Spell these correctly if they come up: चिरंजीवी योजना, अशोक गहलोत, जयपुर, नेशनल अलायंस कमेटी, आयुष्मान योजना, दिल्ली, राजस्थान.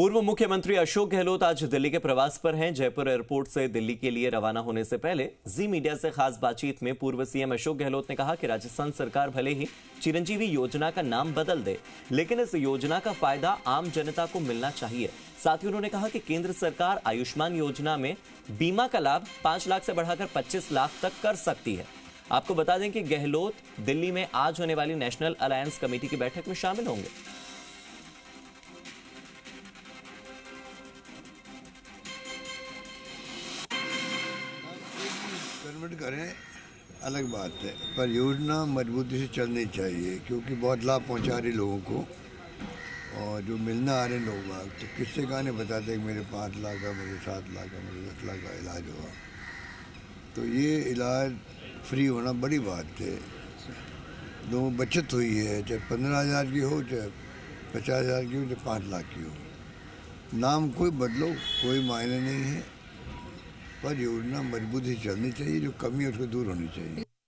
पूर्व मुख्यमंत्री अशोक गहलोत आज दिल्ली के प्रवास पर हैं। जयपुर एयरपोर्ट से दिल्ली के लिए रवाना होने से पहले जी मीडिया से खास बातचीत में पूर्व सीएम अशोक गहलोत ने कहा कि राजस्थान सरकार भले ही चिरंजीवी योजना का नाम बदल दे, लेकिन इस योजना का फायदा आम जनता को मिलना चाहिए। साथ ही उन्होंने कहा कि केंद्र सरकार आयुष्मान योजना में बीमा का लाभ 5 लाख से बढ़ाकर 25 लाख तक कर सकती है। आपको बता दें कि गहलोत दिल्ली में आज होने वाली नेशनल अलायंस कमेटी की बैठक में शामिल होंगे। करें अलग बात है, पर योजना मजबूती से चलनी चाहिए क्योंकि बहुत लाभ पहुंचा रही लोगों को, और जो मिलना आ रहे लोग आग तो किससे गाने बताते कि मेरे 5 लाख का, मेरे 7 लाख का, मेरे 10 लाख का इलाज हुआ। तो ये इलाज फ्री होना बड़ी बात है, लोगों बचत हुई है, चाहे 15,000 की हो, चाहे 50,000 की हो, चाहे 5 लाख की हो। नाम कोई बदलो, कोई मायने नहीं है, पर योजना मजबूती चलनी चाहिए, जो कमी है उसको दूर होनी चाहिए।